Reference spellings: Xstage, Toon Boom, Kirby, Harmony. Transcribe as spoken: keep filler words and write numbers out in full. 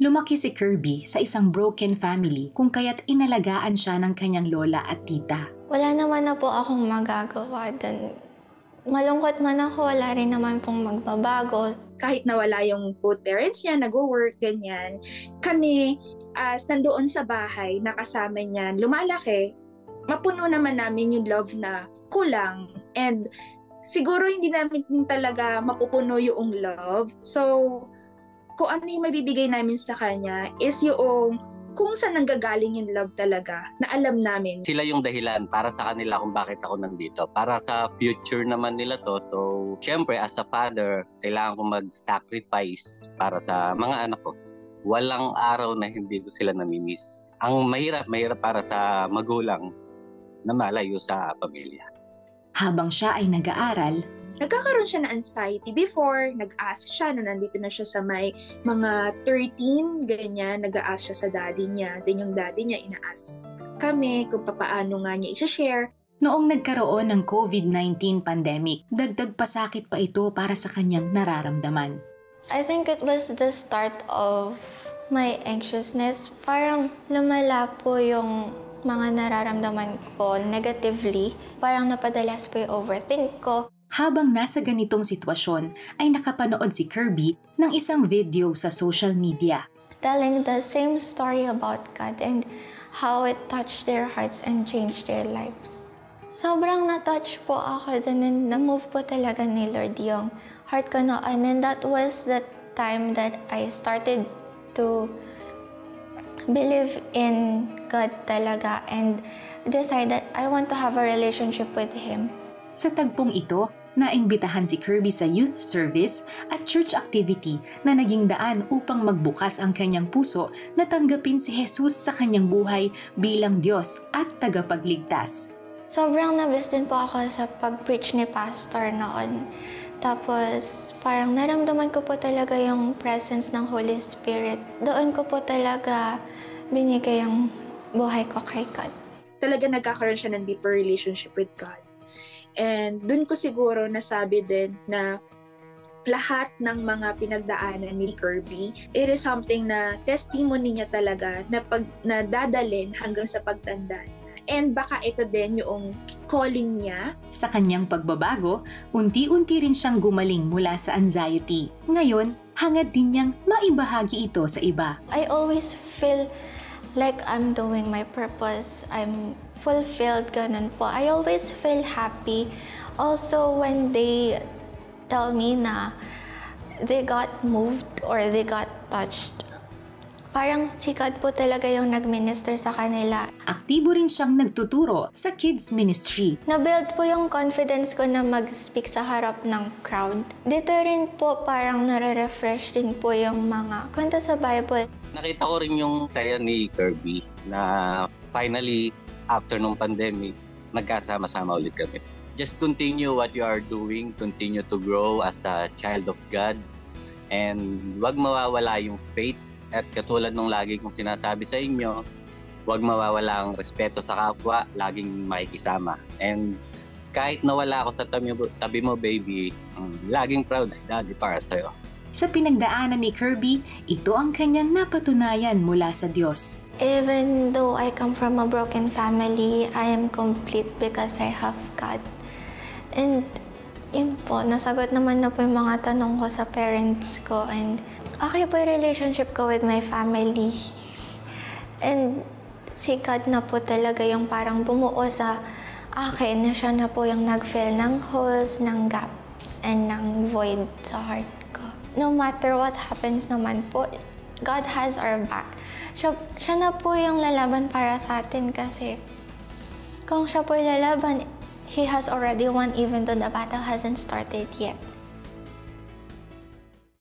Lumaki si Kirby sa isang broken family kung kaya't inalagaan siya ng kanyang lola at tita. Wala naman na po akong magagawa dun. Malungkot man ako, wala rin naman pong magbabago. Kahit nawala yung both parents niya, nag-work, ganyan, kami as uh, nandoon sa bahay, nakasama niyan, lumalaki, mapuno naman namin yung love na kulang. And siguro hindi namin din talaga mapupuno yung love. So, kung ano yung mabibigay namin sa kanya is yung kung saan nanggagaling yung love talaga na alam namin. Sila yung dahilan para sa kanila kung bakit ako nandito. Para sa future naman nila to. So, syempre, as a father, kailangan ko mag-sacrifice para sa mga anak ko. Walang araw na hindi ko sila namimiss. Ang mahirap, mahirap para sa magulang na malayo sa pamilya. Habang siya ay nag-aaral, nagkakaroon siya ng anxiety before, nag-ask siya nung nandito na siya sa may mga thirteen, ganyan, nag-ask siya sa daddy niya. Then yung daddy niya, ina-ask kami kung paano nga niya i-share. Noong nagkaroon ng COVID nineteen pandemic, dagdag pasakit pa ito para sa kanyang nararamdaman. I think it was the start of my anxiousness. Parang lumala po yung mga nararamdaman ko negatively. Parang napadalas po yung overthink ko. Habang nasa ganitong sitwasyon, ay nakapanood si Kirby ng isang video sa social media. Telling the same story about God and how it touched their hearts and changed their lives. Sobrang na-touch po ako dun and na-move po talaga ni Lord yung heart ko noon. And that was the time that I started to believe in God talaga and decide that I want to have a relationship with Him. Sa tagpong ito, naimbitahan si Kirby sa youth service at church activity na naging daan upang magbukas ang kanyang puso na tanggapin si Jesus sa kanyang buhay bilang Diyos at tagapagligtas. Sobrang na-bless din po ako sa pag-preach ni Pastor noon. Tapos parang naramdaman ko po talaga yung presence ng Holy Spirit. Doon ko po talaga binigay ang buhay ko kay God. Talaga nagkakaroon siya ng deeper relationship with God. And dun ko siguro nasabi din na lahat ng mga pinagdaanan ni Kirby, it is something na testimony niya talaga na, pag, na dadalhin hanggang sa pagtanda. And baka ito din yung calling niya. Sa kanyang pagbabago, unti-unti rin siyang gumaling mula sa anxiety. Ngayon, hangad din niyang maibahagi ito sa iba. I always feel like I'm doing my purpose, I'm fulfilled, ganun po. I always feel happy. Also, when they tell me na they got moved or they got touched, parang si God po talaga yung nag-minister sa kanila. Aktibo rin siyang nagtuturo sa kids ministry. Na-build po yung confidence ko na mag-speak sa harap ng crowd. Dito rin po parang nare-refresh din po yung mga kwento sa Bible. Nakita ko rin yung saya ni Kirby na finally, after nung pandemic, nagkasama-sama ulit kami. Just continue what you are doing, continue to grow as a child of God, and huwag mawawala yung faith. At katulad nung lagi kong sinasabi sa inyo, huwag mawawala ang respeto sa kapwa, laging makikisama. And kahit nawala ako sa tabi mo, tabi mo baby, um, laging proud si Daddy para sa'yo. Sa pinagdaanan ni Kirby, ito ang kanyang napatunayan mula sa Diyos. Even though I come from a broken family, I am complete because I have God. And yun po, nasagot naman na po yung mga tanong ko sa parents ko. And okay po yung relationship ko with my family. And si God na po talaga yung parang bumuo sa akin na siya na po yung nag-fill ng holes, ng gaps, and ng void sa heart. No matter what happens naman po, God has our back. Siya, siya na po yung lalaban para sa atin kasi kung siya po yung lalaban, He has already won even though the battle hasn't started yet.